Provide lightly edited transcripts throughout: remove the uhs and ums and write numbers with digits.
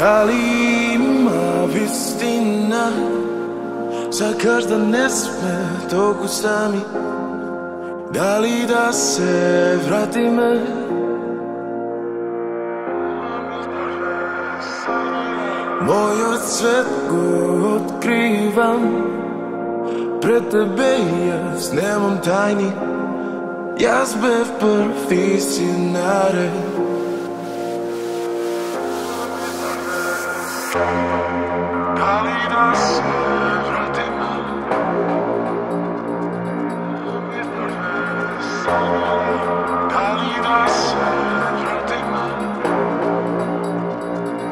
Palima vistina, za každa ne sme toku sami. Da li da se vratime? Moj svet go otkrivam, pred tebe jaz nemam tajni. Jaz bev prvi, si nared. Da li da se vratime? Da li da se vratime? Da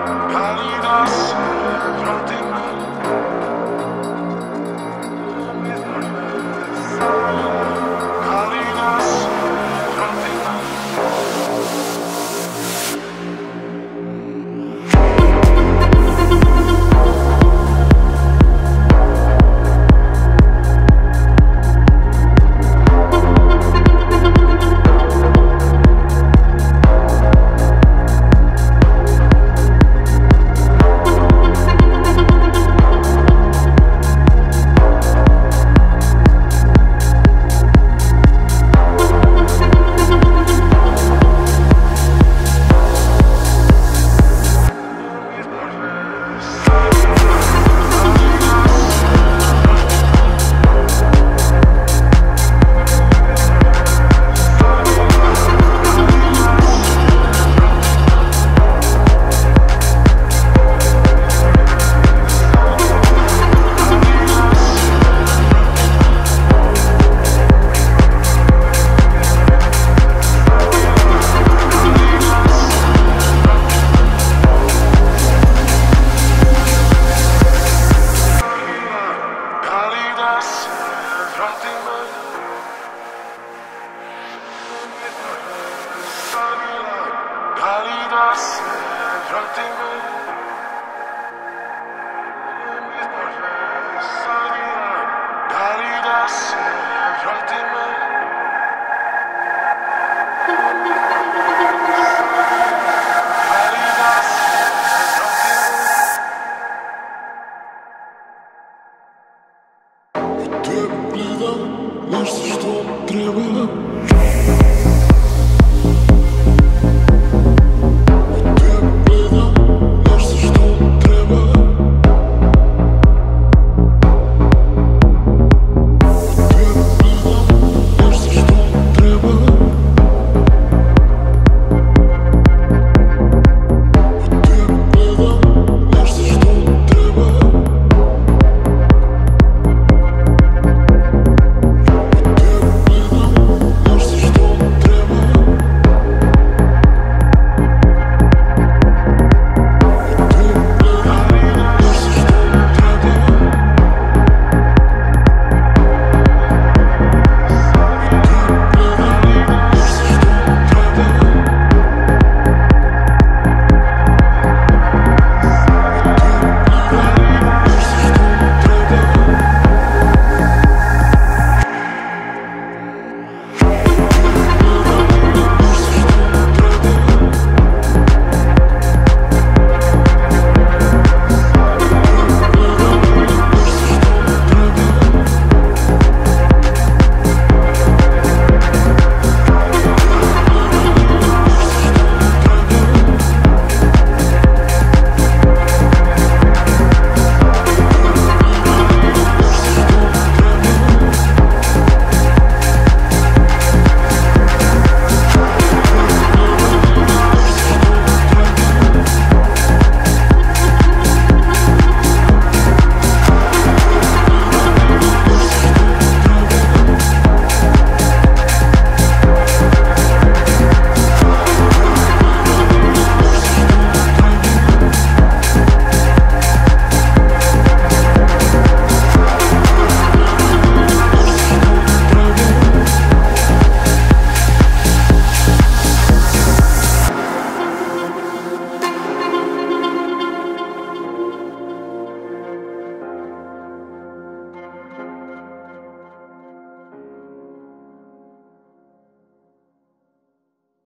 li da se vratime? Da li da se vratime? Тебе надо, лишь что требовало.